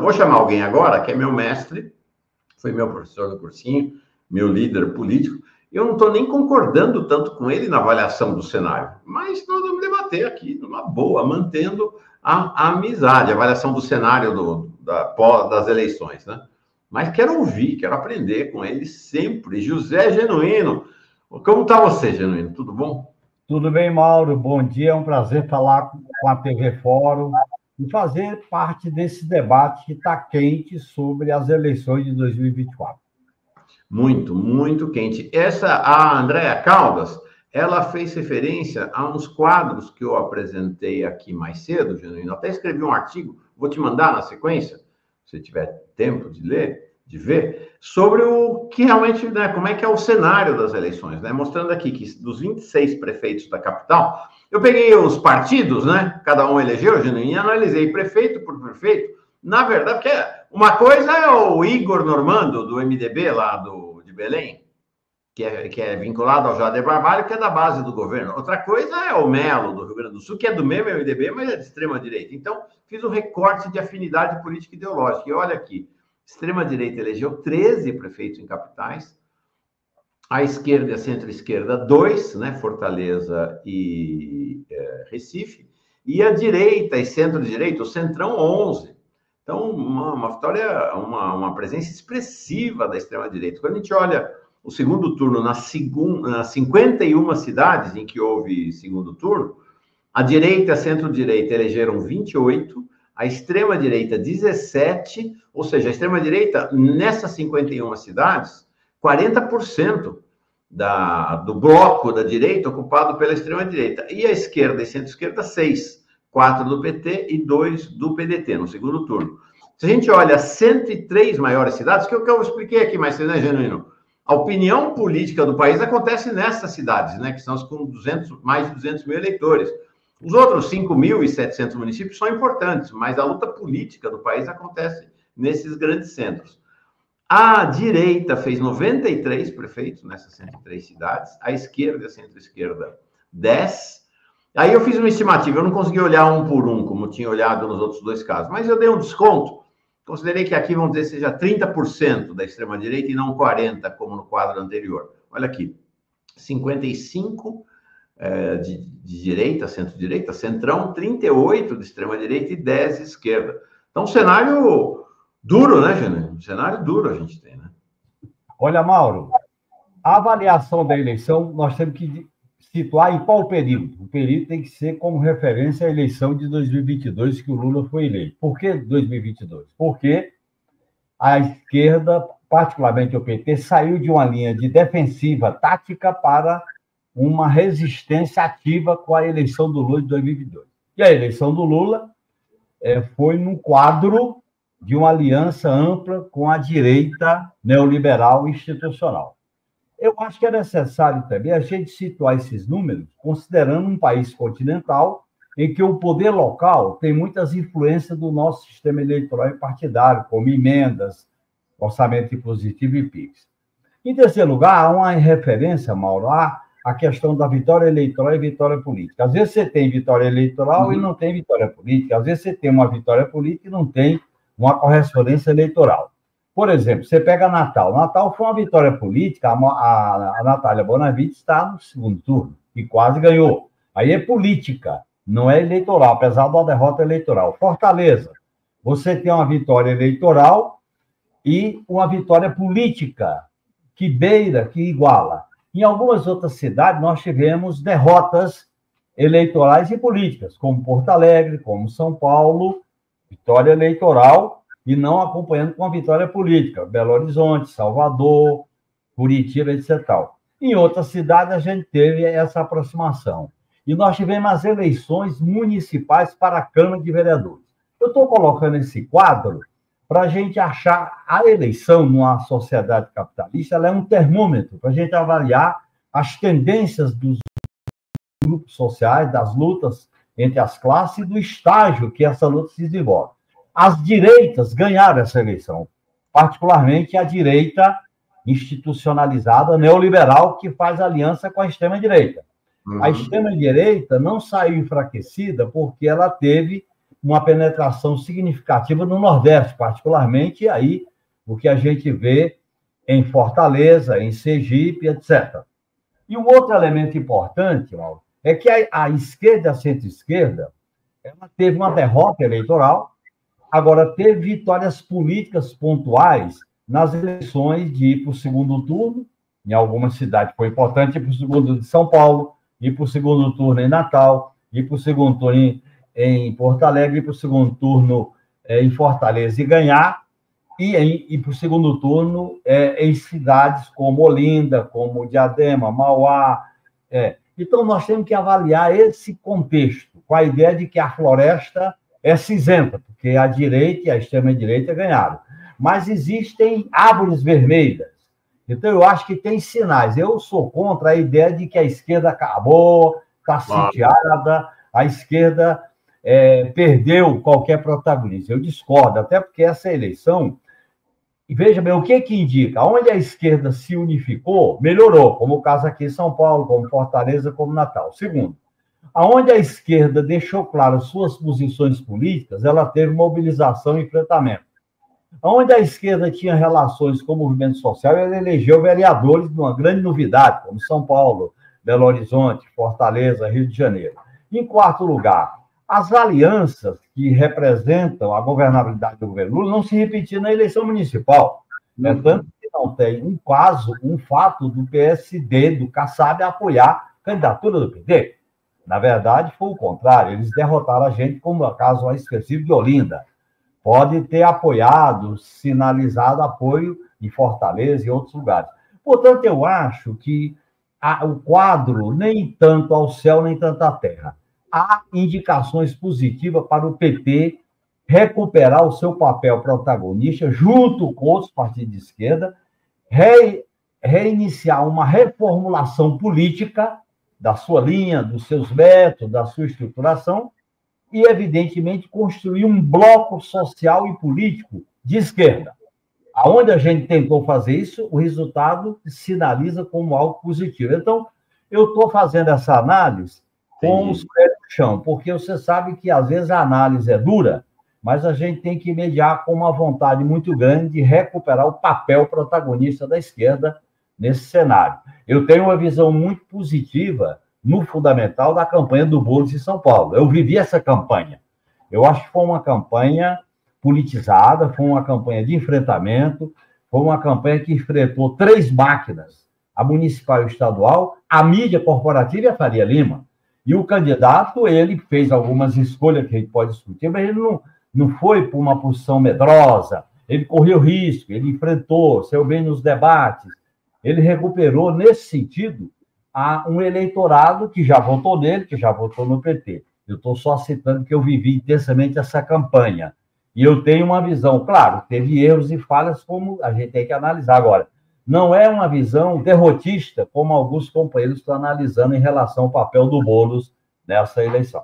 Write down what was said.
Vou chamar alguém agora que é meu mestre, foi meu professor do cursinho, meu líder político. Eu não estou nem concordando tanto com ele na avaliação do cenário, mas nós vamos debater aqui, numa boa, mantendo a amizade, a avaliação do cenário das eleições, né? Mas quero ouvir, quero aprender com ele sempre. José Genoino, como está você, Genoino? Tudo bom? Tudo bem, Mauro. Bom dia, é um prazer falar com a TV Fórum e fazer parte desse debate que está quente sobre as eleições de 2024. Muito, muito quente. A Andreia Caldas, ela fez referência a uns quadros que eu apresentei aqui mais cedo, Genoino. Até escrevi um artigo, vou te mandar na sequência, se tiver tempo de ler, de ver, sobre o que realmente, né, como é que é o cenário das eleições, né? Mostrando aqui que dos 26 prefeitos da capital, eu peguei os partidos, né? Cada um elegeu, Genoino, e analisei prefeito por prefeito. Na verdade, porque uma coisa é o Igor Normando, do MDB, lá de Belém, que é vinculado ao Jader Barbalho, que é da base do governo. Outra coisa é o Melo, do Rio Grande do Sul, que é do mesmo MDB, mas é de extrema-direita. Então, fiz um recorte de afinidade política e ideológica. E olha aqui, extrema-direita elegeu 13 prefeitos em capitais, a esquerda e a centro-esquerda, 2, né, Fortaleza e Recife, e a direita e centro-direita, o Centrão, 11. Então, uma vitória, uma presença expressiva da extrema-direita. Quando a gente olha o segundo turno nas 51 cidades em que houve segundo turno, a direita e a centro-direita elegeram 28, a extrema-direita 17, ou seja, a extrema-direita, nessas 51 cidades, 40% do bloco da direita ocupado pela extrema-direita. E a esquerda e centro-esquerda, 6. 4 do PT e 2 do PDT, no segundo turno. Se a gente olha as 103 maiores cidades, que é o que eu expliquei aqui mais cedo, né, Genoino? A opinião política do país acontece nessas cidades, né, que são as com mais de 200 mil eleitores. Os outros 5.700 municípios são importantes, mas a luta política do país acontece nesses grandes centros. A direita fez 93 prefeitos nessas 103 cidades, a esquerda e a centro-esquerda, 10. Aí eu fiz uma estimativa, eu não consegui olhar um por um, como eu tinha olhado nos outros dois casos, mas eu dei um desconto, considerei que aqui, vamos dizer, seja 30% da extrema-direita e não 40%, como no quadro anterior. Olha aqui, 55% de direita, centro-direita, centrão, 38% de extrema-direita e 10% de esquerda. Então, um cenário duro, né, Genoino? Um cenário duro a gente tem, né? Olha, Mauro, a avaliação da eleição, nós temos que situar em qual período? O período tem que ser como referência à eleição de 2022, que o Lula foi eleito. Por que 2022? Porque a esquerda, particularmente o PT, saiu de uma linha de defensiva tática para uma resistência ativa com a eleição do Lula de 2022. E a eleição do Lula foi num quadro de uma aliança ampla com a direita neoliberal institucional. Eu acho que é necessário também a gente situar esses números, considerando um país continental em que o poder local tem muitas influências do nosso sistema eleitoral e partidário, como emendas, orçamento impositivo e PIX. Em terceiro lugar, há uma referência, Mauro, à questão da vitória eleitoral e vitória política. Às vezes você tem vitória eleitoral e não tem vitória política. Às vezes você tem uma vitória política e não tem uma correspondência eleitoral. Por exemplo, você pega Natal. Natal foi uma vitória política, a Natália Bonavides está no segundo turno e quase ganhou. Aí é política, não é eleitoral, apesar da derrota eleitoral. Fortaleza, você tem uma vitória eleitoral e uma vitória política que beira, que iguala. Em algumas outras cidades, nós tivemos derrotas eleitorais e políticas, como Porto Alegre, como São Paulo, vitória eleitoral e não acompanhando com a vitória política, Belo Horizonte, Salvador, Curitiba, etc. Em outras cidades, a gente teve essa aproximação. E nós tivemos as eleições municipais para a Câmara de Vereadores. Eu estou colocando esse quadro para a gente achar a eleição numa sociedade capitalista, ela é um termômetro para a gente avaliar as tendências dos grupos sociais, das lutas entre as classes e do estágio que essa luta se desenvolve. As direitas ganharam essa eleição, particularmente a direita institucionalizada, neoliberal, que faz aliança com a extrema-direita. A extrema-direita não saiu enfraquecida porque ela teve uma penetração significativa no Nordeste, particularmente, e aí o que a gente vê em Fortaleza, em Sergipe, etc. E um outro elemento importante, Mauro, é que a esquerda, a centro-esquerda, ela teve uma derrota eleitoral, agora teve vitórias políticas pontuais nas eleições de ir para o segundo turno, em alguma cidade foi importante, ir para o segundo turno de São Paulo, ir para o segundo turno em Natal, ir para o segundo turno em Porto Alegre, ir para o segundo turno em Fortaleza e ganhar, e para o segundo turno em cidades como Olinda, como Diadema, Mauá. Então, nós temos que avaliar esse contexto, com a ideia de que a floresta é cinzenta, porque a direita e a extrema-direita ganharam. Mas existem árvores vermelhas. Então, eu acho que tem sinais. Eu sou contra a ideia de que a esquerda acabou, está sitiada, a esquerda perdeu qualquer protagonismo. Eu discordo, até porque essa eleição... E veja bem, o que que indica? Onde a esquerda se unificou, melhorou, como o caso aqui em São Paulo, como Fortaleza, como Natal. Segundo, aonde a esquerda deixou claro suas posições políticas, ela teve mobilização e enfrentamento. Onde a esquerda tinha relações com o movimento social, ela elegeu vereadores de uma grande novidade, como São Paulo, Belo Horizonte, Fortaleza, Rio de Janeiro. Em quarto lugar, as alianças que representam a governabilidade do governo Lula não se repetiram na eleição municipal. Né? Tanto que não tem um caso, um fato do PSD, do Kassab, apoiar a candidatura do PT. Na verdade, foi o contrário. Eles derrotaram a gente, como é o caso específico de Olinda. Pode ter apoiado, sinalizado apoio em Fortaleza e outros lugares. Portanto, eu acho que o quadro, nem tanto ao céu, nem tanto à terra. Há indicações positivas para o PT recuperar o seu papel protagonista, junto com outros partidos de esquerda, reiniciar uma reformulação política da sua linha, dos seus métodos, da sua estruturação, e, evidentemente, construir um bloco social e político de esquerda. Aonde a gente tentou fazer isso, o resultado sinaliza como algo positivo. Então, eu estou fazendo essa análise com os pés no chão, porque você sabe que, às vezes, a análise é dura, mas a gente tem que mediar com uma vontade muito grande de recuperar o papel protagonista da esquerda nesse cenário. Eu tenho uma visão muito positiva no fundamental da campanha do Boulos em São Paulo. Eu vivi essa campanha. Eu acho que foi uma campanha politizada, foi uma campanha de enfrentamento, foi uma campanha que enfrentou três máquinas, a municipal e o estadual, a mídia corporativa e a Faria Lima. E o candidato, ele fez algumas escolhas que a gente pode discutir, mas ele não foi por uma posição medrosa, ele correu risco, ele enfrentou, saiu bem nos debates, ele recuperou, nesse sentido, a um eleitorado que já votou nele, que já votou no PT. Eu estou só citando que eu vivi intensamente essa campanha. E eu tenho uma visão, claro, teve erros e falhas, como a gente tem que analisar agora. Não é uma visão derrotista, como alguns companheiros estão analisando em relação ao papel do Boulos nessa eleição.